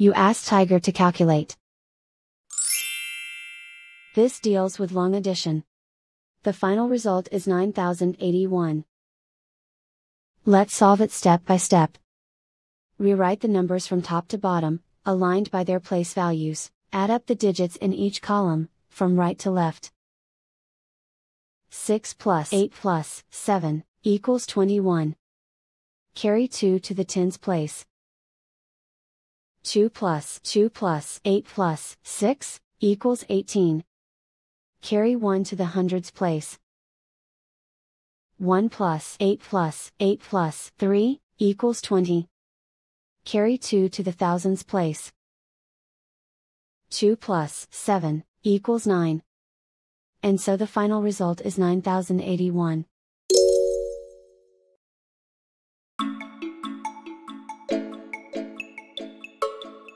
you ask Tiger to calculate. This deals with long addition. The final result is 9,081. Let's solve it step by step. Rewrite the numbers from top to bottom, aligned by their place values, add up the digits in each column, from right to left. 6 plus 8 plus 7 equals 21. Carry 2 to the tens place. 2 plus 8 plus 6 equals 18. Carry 1 to the hundreds place. 1 plus 8 plus 8 plus 3 equals 20. Carry 2 to the thousands place. 2 plus 7 equals 9. And so the final result is 9,081.